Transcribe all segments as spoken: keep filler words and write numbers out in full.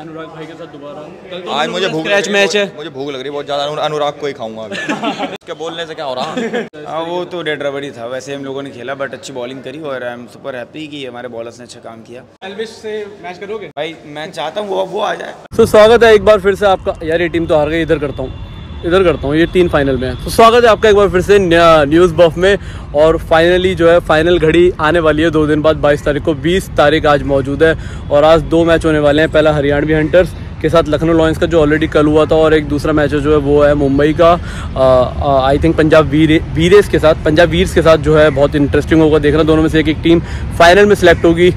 अनुराग भाई के साथ दोबारा। कल तो आज मुझे भूख मैच मैच है, मुझे भूख लग रही है बहुत ज़्यादा, अनुराग को ही खाऊंगा अभी। उसके बोलने से क्या हो रहा है। हाँ वो तो डेड रबर ही था, वैसे हम लोगों ने खेला बट अच्छी बॉलिंग करी और आई एम सुपर हैप्पी कि हमारे बॉलर्स ने अच्छा काम किया। एल्विश से मैच करोगे भाई? मैं चाहता हूँ वो वो आ जाए। तो स्वागत है एक बार फिर से आपका। यार ये टीम तो हार गई, इधर करता हूँ इधर करता हूँ ये तीन फाइनल में है। तो स्वागत है आपका एक बार फिर से न्यूज़ बफ में। और फाइनली जो है फाइनल घड़ी आने वाली है दो दिन बाद बाईस तारीख को। बीस तारीख आज मौजूद है और आज दो मैच होने वाले हैं। पहला हरियाणवी हंटर्स के साथ लखनऊ लॉयंस का जो ऑलरेडी कल हुआ था, और एक दूसरा मैच जो है वो है मुंबई का आई थिंक पंजाब वीर वीरेस के साथ पंजाब वीर के साथ जो है बहुत इंटरेस्टिंग होगा देखना। दोनों में से एक एक टीम फाइनल में सिलेक्ट होगी।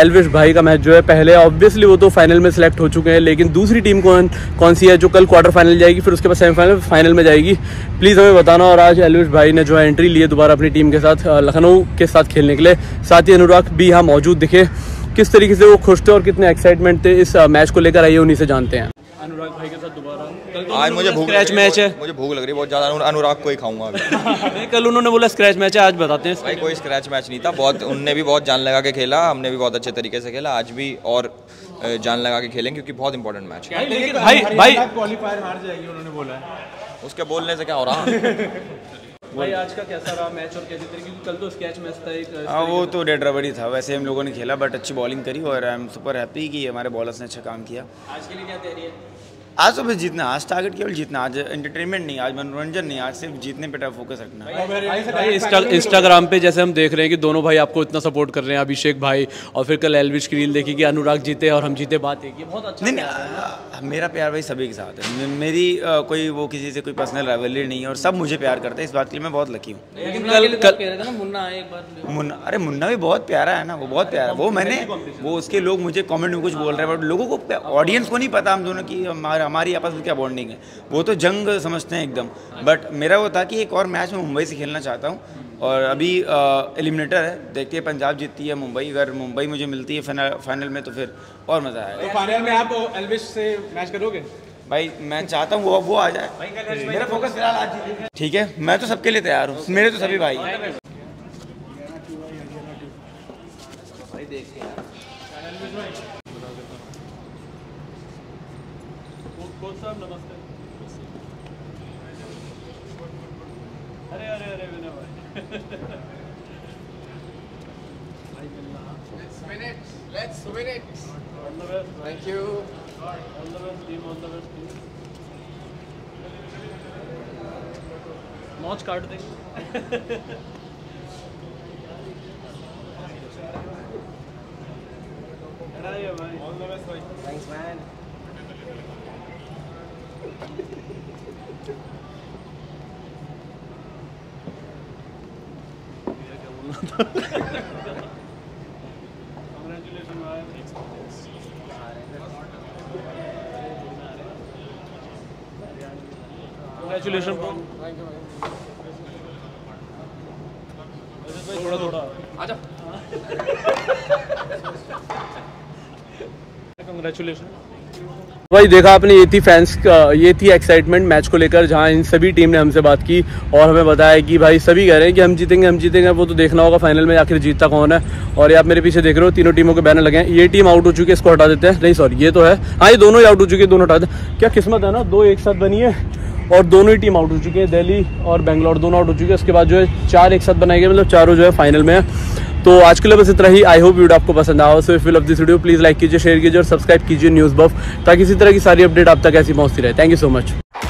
एल्विश भाई का मैच जो है पहले ऑब्वियसली वो तो फाइनल में सिलेक्ट हो चुके हैं, लेकिन दूसरी टीम कौन कौन सी है जो कल क्वार्टर फाइनल जाएगी, फिर उसके बाद सेमीफाइनल फाइनल में जाएगी, प्लीज़ हमें बताना। और आज एल्विश भाई ने जो है एंट्री ली दोबारा अपनी टीम के साथ लखनऊ के साथ खेलने के लिए। साथ ही अनुराग भी यहाँ मौजूद दिखे। किस तरीके से वो खुश थे और कितने एक्साइटमेंट थे इस मैच को लेकर, आइए उन्हीं से जानते हैं। अनुराग भाई के साथ दोबारा। आज मुझे भूख स्क्रैच मैच है, मुझे भूख लग रही है बहुत ज़्यादा, अनुराग को ही खाऊंगा अभी। कल उन्होंने बोला स्क्रैच मैच है, आज बताते हैं भाई। कोई स्क्रैच मैच नहीं था, बहुत उनने भी बहुत जान लगा के खेला, हमने भी बहुत अच्छे तरीके से खेला, आज भी और जान लगा के खेलें क्योंकि बहुत इंपॉर्टेंट मैच है। लेकिन भाई भाई क्वालीफायर हार जाएगी उन्होंने बोला है, उसके बोलने से क्या हो रहा है। भाई आज का कैसा रहा मैच और कैसे तरीके, क्योंकि कल तो स्कैच मैच था एक। हाँ वो तो डेड रबर ही था, वैसे हम लोगों ने खेला बट अच्छी बॉलिंग करी और आई एम सुपर हैप्पी कि हमारे बॉलर्स ने अच्छा काम किया। आज के लिए क्या तैयारी है? आज तो बस जीतना, आज टारगेट केवल जीतना, आज एंटरटेनमेंट नहीं, आज मनोरंजन नहीं, आज सिर्फ जीतने पे फोकस रखना। इंस्टाग्राम पे जैसे हम देख रहे हैं कि दोनों भाई आपको इतना सपोर्ट कर रहे हैं, अभिषेक भाई, और फिर कल एल्विश की रील देखी कि अनुराग जीते और हम जीते, बात एक ही बहुत अच्छा। नहीं नहीं, मेरा प्यार भाई सभी के साथ है, मेरी कोई वो किसी से कोई पर्सनल राइवलरी नहीं है और सब मुझे प्यार करते हैं, इस बात के लिए मैं बहुत लकी हूँ। मुन्ना, अरे मुन्ना भी बहुत प्यारा है ना, वो बहुत प्यारा, वो मैंने वो उसके लोग मुझे कॉमेंट में कुछ बोल रहे हैं बट लोगों को ऑडियंस को नहीं पता हम दोनों की हमारी आपस में क्या बॉन्डिंग है, वो तो जंग समझते हैं एकदम। बट मेरा वो था कि एक और मैच में मुंबई से खेलना चाहता हूँ और अभी एलिमिनेटर है, देखते हैं पंजाब जीतती है मुंबई, अगर मुंबई मुझे मिलती है फाइनल में तो फिर और मज़ा आएगा। तो फाइनल में आप एल्विश से मैच करोगे? भाई मैं चाहता हूँ वो वो आ जाए, मेरा फोकस फिलहाल आज। ठीक है, मैं तो सबके लिए तैयार हूँ, मेरे तो सभी भाई। नमस्ते। अरे अरे अरे विनय भाई, let's win it, let's win it, thank you, all the best team, all the best team. Notch काट दे। ऑल द बेस्ट भाई, thanks man. Congratulations bro. Thank you bhai. थोड़ा थोड़ा आ जा। Congratulations भाई। देखा आपने, ये थी फैंस का, ये थी एक्साइटमेंट मैच को लेकर, जहां इन सभी टीम ने हमसे बात की और हमें बताया कि भाई सभी कह रहे हैं कि हम जीतेंगे हम जीतेंगे वो तो देखना होगा फाइनल में आखिर जीतता कौन है। और ये आप मेरे पीछे देख रहे हो, तीनों टीमों के बैनर लगे हैं। ये टीम आउट हो चुकी है, इसको हटा देते हैं। नहीं सॉरी, ये तो है, हाँ ये दोनों ही आउट हो चुकी है, दोनों हटा दें। क्या किस्मत है ना, दो एक साथ बनी है और दोनों ही टीम आउट हो चुकी है, दिल्ली और बेंगलोर दोनों आउट हो चुके हैं। उसके बाद जो है चार एक साथ बनाए गए, मतलब चारों जो है फाइनल में है। तो आज के लिए बस इतना ही। आई होप वीडियो आपको पसंद आया हो। So if you love this video please like कीजिए, शेयर कीजिए और सब्सक्राइब कीजिए न्यूज़ बफ, ताकि इसी तरह की सारी अपडेट आप तक ऐसी पहुंचती रहे। Thank you so much.